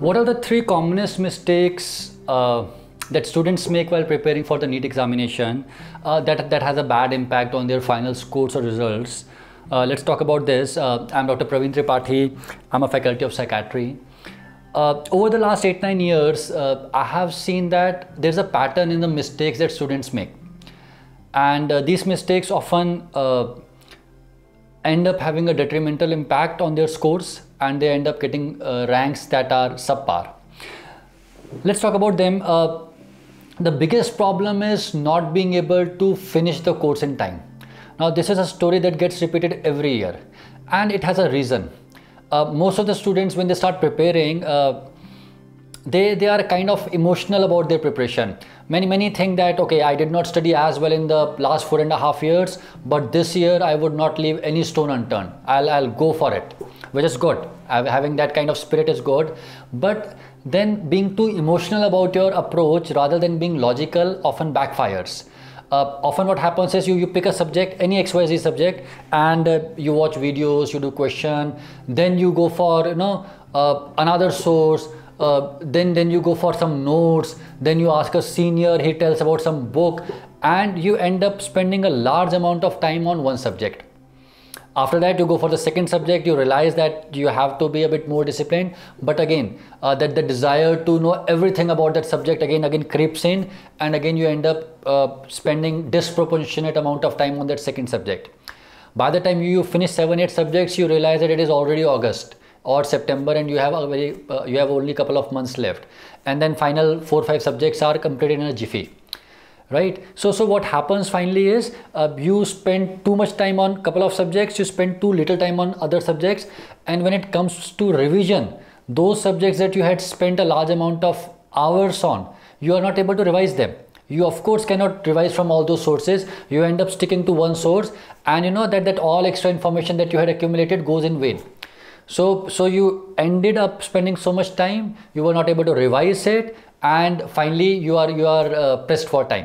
What are the three commonest mistakes that students make while preparing for the NEET examination that has a bad impact on their final scores or results? Let's talk about this. I'm Dr. Praveen Tripathi. I'm a faculty of psychiatry. Over the last 8-9 years, I have seen that there's a pattern in the mistakes that students make. And these mistakes often end up having a detrimental impact on their scores, and they end up getting ranks that are subpar. Let's talk about them. The biggest problem is not being able to finish the course in time. Now, this is a story that gets repeated every year, and it has a reason. Most of the students, when they start preparing, they are kind of emotional about their preparation. Many think that, okay, I did not study as well in the last 4.5 years, but this year I would not leave any stone unturned. I'll go for it, which is good. Having that kind of spirit is good, but then being too emotional about your approach rather than being logical often backfires. Often what happens is you pick a subject, any XYZ subject, and you watch videos, you do question, then you go for another source, then you go for some notes, then you ask a senior, he tells about some book, and you end up spending a large amount of time on one subject. After that, you go for the second subject, you realize that you have to be a bit more disciplined, but again, that the desire to know everything about that subject again creeps in, and again you end up spending disproportionate amount of time on that second subject. By the time you finish 7-8 subjects, you realize that it is already August or September, and you have only a couple of months left, and then final 4-5 subjects are completed in a jiffy. Right? So what happens finally is you spend too much time on couple of subjects, you spend too little time on other subjects, and when it comes to revision, those subjects that you had spent a large amount of hours on, you are not able to revise them. You of course cannot revise from all those sources. You end up sticking to one source, and you know that all extra information that you had accumulated goes in vain. So you ended up spending so much time, you were not able to revise it, and finally you are pressed for time.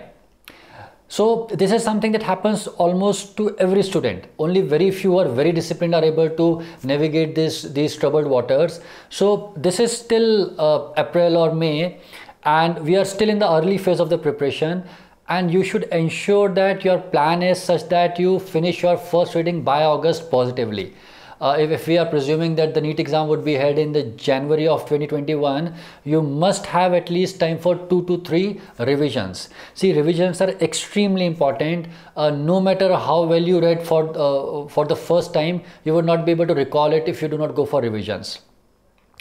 So this is something that happens almost to every student. Only very few are very disciplined, are able to navigate these troubled waters. So this is still April or May, and we are still in the early phase of the preparation, and you should ensure that your plan is such that you finish your first reading by August positively. If we are presuming that the NEET exam would be held in the January of 2021, you must have at least time for 2 to 3 revisions. See, revisions are extremely important. No matter how well you read for the first time, you would not be able to recall it if you do not go for revisions.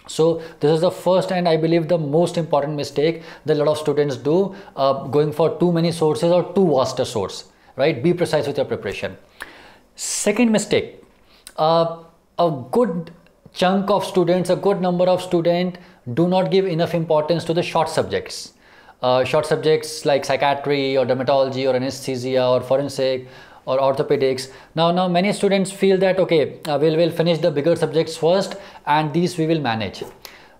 So this is the first and I believe the most important mistake that a lot of students do, going for too many sources or too vast a source. Right? Be precise with your preparation. Second mistake. A good number of students do not give enough importance to the short subjects. Short subjects like psychiatry or dermatology or anesthesia or forensic or orthopedics. Now many students feel that, okay, we'll finish the bigger subjects first, and these we will manage.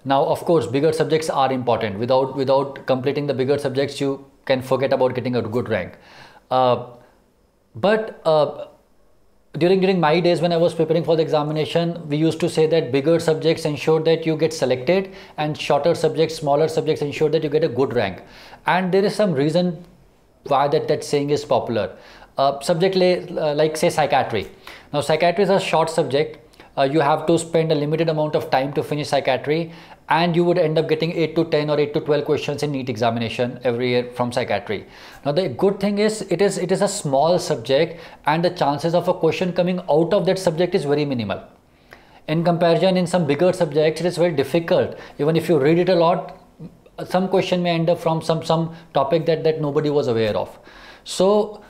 Now, of course, bigger subjects are important. Without completing the bigger subjects, you can forget about getting a good rank. During my days when I was preparing for the examination, we used to say that bigger subjects ensure that you get selected, and shorter subjects, smaller subjects ensure that you get a good rank. And there is some reason why that saying is popular. Subject like say psychiatry. Now psychiatry is a short subject. You have to spend a limited amount of time to finish psychiatry, and you would end up getting 8 to 10 or 8 to 12 questions in NEET examination every year from psychiatry. Now the good thing is it is a small subject, and the chances of a question coming out of that subject is very minimal. In comparison, in some bigger subjects, it is very difficult. Even if you read it a lot, some question may end up from some topic that nobody was aware of. So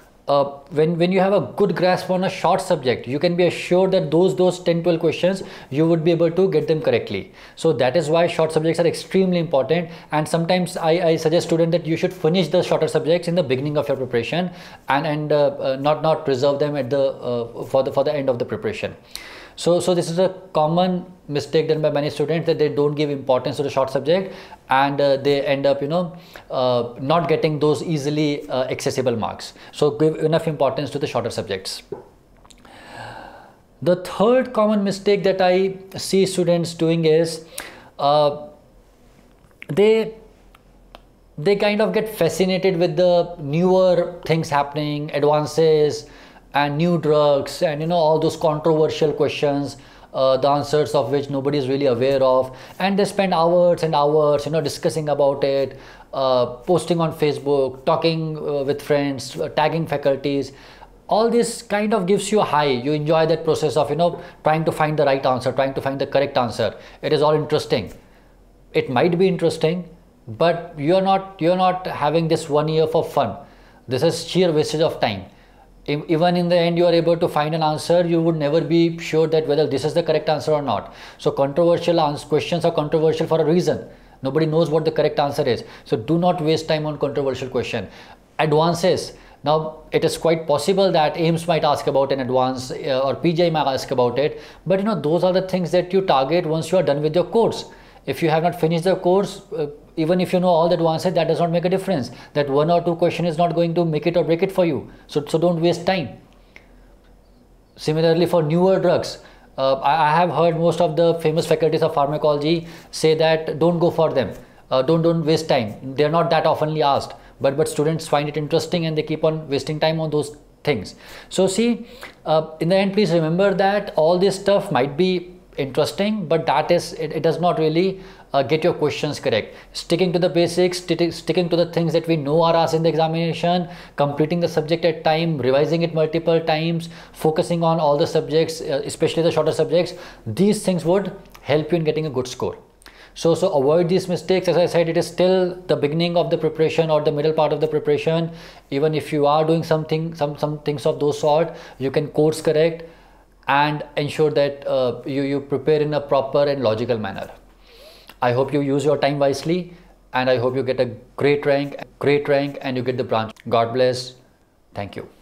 when you have a good grasp on a short subject, you can be assured that those 10-12 questions, you would be able to get them correctly. So that is why short subjects are extremely important, and sometimes I suggest students that you should finish the shorter subjects in the beginning of your preparation, and not reserve them at the for the end of the preparation. So this is a common mistake done by many students, that they don't give importance to the short subject, and they end up not getting those easily accessible marks. So give enough importance to the shorter subjects. The third common mistake that I see students doing is they kind of get fascinated with the newer things happening, advances and new drugs, and you know, all those controversial questions, the answers of which nobody is really aware of, and they spend hours and hours, you know, discussing about it, posting on Facebook, talking with friends, tagging faculties. All this kind of gives you a high. You enjoy that process of, you know, trying to find the right answer, trying to find the correct answer. It is all interesting. It might be interesting, but you're not having this 1 year for fun. This is sheer wastage of time. Even in the end, you are able to find an answer, you would never be sure that whether this is the correct answer or not. So controversial questions are controversial for a reason. Nobody knows what the correct answer is. So do not waste time on controversial question. Advances. Now, it is quite possible that AIIMS might ask about an advance, or PGI might ask about it. But you know, those are the things that you target once you are done with your course. If you have not finished the course, even if you know all the advances, that does not make a difference. That one or two question is not going to make it or break it for you. So don't waste time. Similarly, for newer drugs, I have heard most of the famous faculties of pharmacology say that don't go for them. Don't waste time. They are not that oftenly asked. But students find it interesting and they keep on wasting time on those things. So see, in the end, please remember that all this stuff might be interesting, but that is it does not really get your questions correct. Sticking to the basics, sticking to the things that we know are asked in the examination, completing the subject at time, revising it multiple times, focusing on all the subjects, especially the shorter subjects, these things would help you in getting a good score. So avoid these mistakes. As I said, it is still the beginning of the preparation or the middle part of the preparation. Even if you are doing something, some things of those sort, you can course correct and ensure that you prepare in a proper and logical manner. I hope you use your time wisely, and I hope you get a great rank, and you get the branch. God bless. Thank you.